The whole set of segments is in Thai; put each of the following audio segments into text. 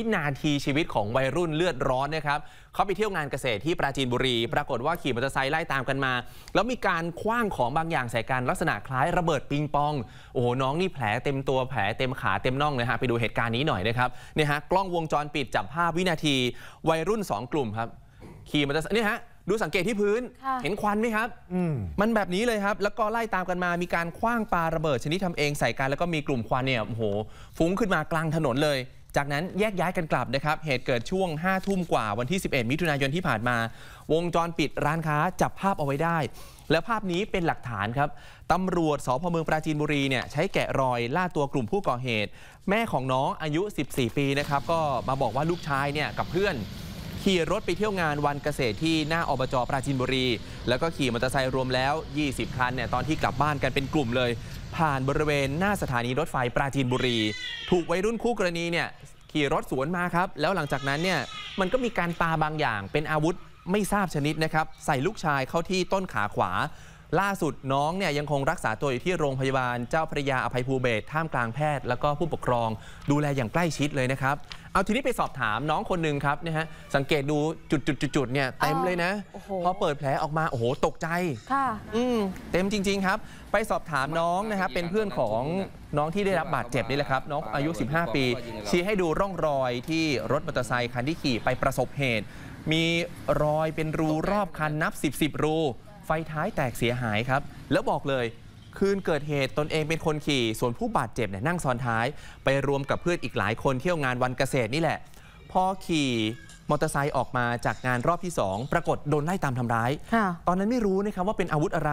วินาทีชีวิตของวัยรุ่นเลือดร้อนนะครับเขาไปเที่ยวงานเกษตรที่ปราจีนบุรีปรากฏว่าขี่มอเตอร์ไซค์ไล่ตามกันมาแล้วมีการขว้างของบางอย่างใส่กันลักษณะคล้ายระเบิดปิงปองโอ้โหน้องนี่แผลเต็มตัวแผลเต็มขาเต็มน่องเลยฮะไปดูเหตุการณ์นี้หน่อยนะครับเนี่ยฮะกล้องวงจรปิดจับภาพวินาทีวัยรุ่น2กลุ่มครับขี่มอเตอร์ไซค์เนี่ยฮะดูสังเกตที่พื้นเห็นควันไหมครับมันแบบนี้เลยครับแล้วก็ไล่ตามกันมามีการขว้างปาระเบิดชนิดทำเองใส่กันแล้วก็มีกลุ่มควันเนี่ยโอ้โหฟุ้งขึ้นมากลางถนนเลยจากนั้นแยกย้ายกันกลับนะครับเหตุเกิดช่วง 5 ทุ่มกว่าวันที่11มิถุนายนที่ผ่านมาวงจรปิดร้านค้าจับภาพเอาไว้ได้และภาพนี้เป็นหลักฐานครับตำรวจสพ.เมืองปราจีนบุรีเนี่ยใช้แกะรอยล่าตัวกลุ่มผู้ก่อเหตุแม่ของน้องอายุ14ปีนะครับก็มาบอกว่าลูกชายเนี่ยกับเพื่อนขี่รถไปเที่ยวงานวันเกษตรที่หน้าอบจ.ปราจีนบุรีแล้วก็ขี่มอเตอร์ไซค์รวมแล้ว20คันเนี่ยตอนที่กลับบ้านกันเป็นกลุ่มเลยผ่านบริเวณหน้าสถานีรถไฟปราจีนบุรีถูกวัยรุ่นคู่กรณีเนี่ยขี่รถสวนมาครับแล้วหลังจากนั้นเนี่ยมันก็มีการปาบางอย่างเป็นอาวุธไม่ทราบชนิดนะครับใส่ลูกชายเข้าที่ต้นขาขวาล่าสุดน้องเนี่ยยังคงรักษาตัวอยู่ที่โรงพยาบาลเจ้าพระยาอภัยภูเบศรท่ามกลางแพทย์แล้วก็ผู้ปกครองดูแลอย่างใกล้ชิดเลยนะครับเอาทีนี้ไปสอบถามน้องคนหนึ่งครับนะฮะสังเกตดูจุดๆเนี่ยเต็มเลยนะพอเปิดแผลออกมาโอ้โหตกใจค่ะเต็มจริงๆครับไปสอบถามน้องนะครับเป็นเพื่อนของน้องที่ได้รับบาดเจ็บนี่แหละครับน้องอายุ15ปีชี้ให้ดูร่องรอยที่รถมอเตอร์ไซค์คันที่ขี่ไปประสบเหตุมีรอยเป็นรูรอบคันนับ10รูไฟท้ายแตกเสียหายครับแล้วบอกเลยคืนเกิดเหตุตนเองเป็นคนขี่ส่วนผู้บาดเจ็บเนี่ยนั่งซ้อนท้ายไปรวมกับเพื่อนอีกหลายคนเที่ยวงานวันเกษตรนี่แหละพอขี่มอเตอร์ไซค์ออกมาจากงานรอบที่2ปรากฏโดนไล่ตามทำร้ายตอนนั้นไม่รู้นะครับว่าเป็นอาวุธอะไร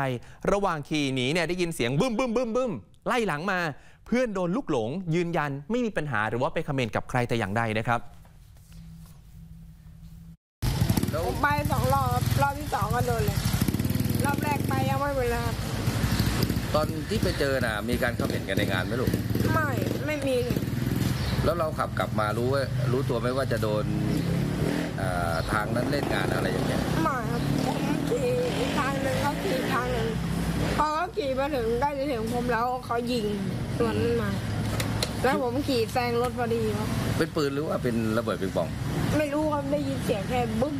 ระหว่างขี่หนีเนี่ยได้ยินเสียงบึ้มบึ้มบึ้มบึ้มไล่หลังมาเพื่อนโดนลูกหลงยืนยันไม่มีปัญหาหรือว่าไปคอมเมนต์กับใครแต่อย่างใดนะครับไป2รอบที่2ก็โดนเลยรอบแรกไปยังไม่เวลาตอนที่ไปเจอน่ะมีการเข้าเห็นกันในงานไหมลูกไม่มีแล้วเราขับกลับมารู้ตัวไหมว่าจะโดนทางนั้นเล่นงานอะไรอย่างเงี้ยไม่ครับผมขี่ทางหนึ่งเขาขี่ทางหนึ่งพอเขาขี่มาถึงได้ถึงผมแล้วเขายิงสวนมาแล้วผมขี่แซงรถพอดีครับเป็นปืนหรือว่าเป็นระเบิดปิงปองไม่รู้ครับได้ยินเสียงแค่บึ้ม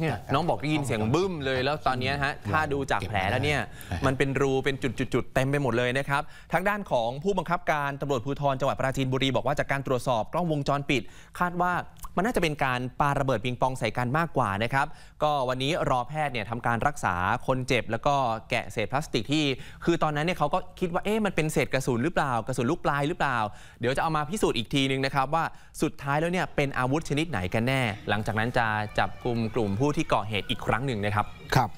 เนี่ยน้องบอกได้ยินเสียงบึ้มเลยแล้วตอนนี้ฮะถ้าดูจากแผลแล้วเนี่ยมันเป็นรูเป็นจุดๆเต็มไปหมดเลยนะครับทางด้านของผู้บังคับการตำรวจภูธรจังหวัดปราจีนบุรีบอกว่าจากการตรวจสอบกล้องวงจรปิดคาดว่ามันน่าจะเป็นการปาระเบิดปิงปองใส่กันมากกว่านะครับก็วันนี้รอแพทย์เนี่ยทำการรักษาคนเจ็บแล้วก็แกะเศษพลาสติกที่คือตอนนั้นเนี่ยเขาก็คิดว่ามันเป็นเศษกระสุนหรือเปล่ากระสุนลูกปลายหรือเปล่าเดี๋ยวจะเอามาพิสูจน์อีกทีนึงนะครับว่าสุดท้ายแล้วเนี่ยเป็นอาวุธชนิดไหนกันแน่หลังจากนั้นจะจับกลุ่มผู้ที่ก่อเหตุอีกครั้งหนึ่งนะครับ